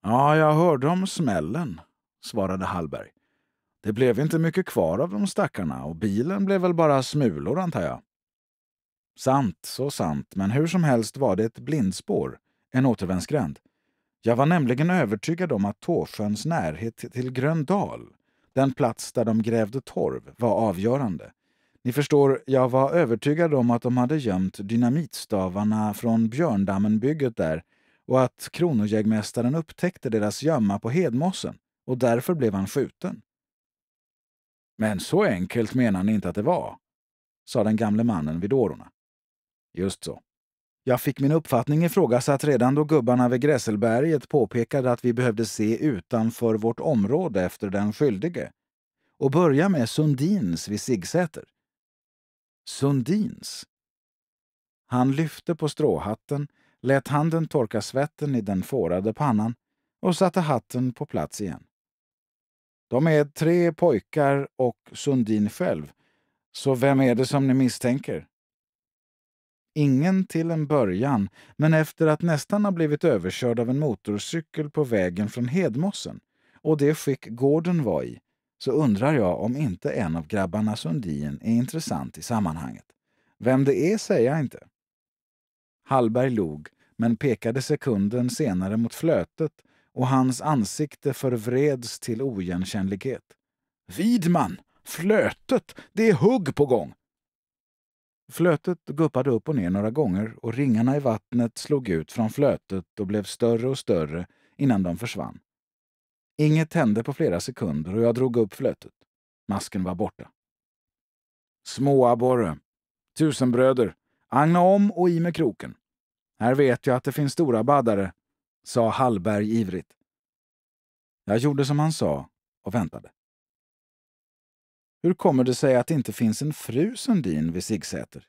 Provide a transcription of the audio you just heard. Ja, jag hörde om smällen, svarade Hallberg. Det blev inte mycket kvar av de stackarna och bilen blev väl bara smulor, antar jag. Sant, så sant, men hur som helst var det ett blindspår, en återvändsgränd. Jag var nämligen övertygad om att Torrsjöns närhet till Gröndal, den plats där de grävde torv, var avgörande. Ni förstår, jag var övertygad om att de hade gömt dynamitstavarna från Björndammenbygget där och att kronojägmästaren upptäckte deras gömma på Hedmossen och därför blev han skjuten. Men så enkelt menar ni inte att det var, sa den gamle mannen vid årorna. Just så. Jag fick min uppfattning ifrågasatt redan då gubbarna vid Grässelberget påpekade att vi behövde se utanför vårt område efter den skyldige och börja med Sundins vid Sigsäter. Sundins? Han lyfte på stråhatten, lät handen torka svetten i den fårade pannan och satte hatten på plats igen. De är 3 pojkar och Sundin själv, så vem är det som ni misstänker? Ingen till en början, men efter att nästan ha blivit överkörd av en motorcykel på vägen från Hedmossen och det skick gården var i, så undrar jag om inte en av grabbarna Sundin är intressant i sammanhanget. Vem det är säger jag inte. Hallberg log, men pekade sekunden senare mot flötet och hans ansikte förvreds till oigenkännlighet. Vidman! Flötet! Det är hugg på gång! Flötet guppade upp och ner några gånger och ringarna i vattnet slog ut från flötet och blev större och större innan de försvann. Inget hände på flera sekunder och jag drog upp flötet. Masken var borta. Småabborre, tusenbröder, agna om och i med kroken. Här vet jag att det finns stora baddare, sa Hallberg ivrigt. Jag gjorde som han sa och väntade. Hur kommer det sig att det inte finns en fru Sundin vid Sigsäter?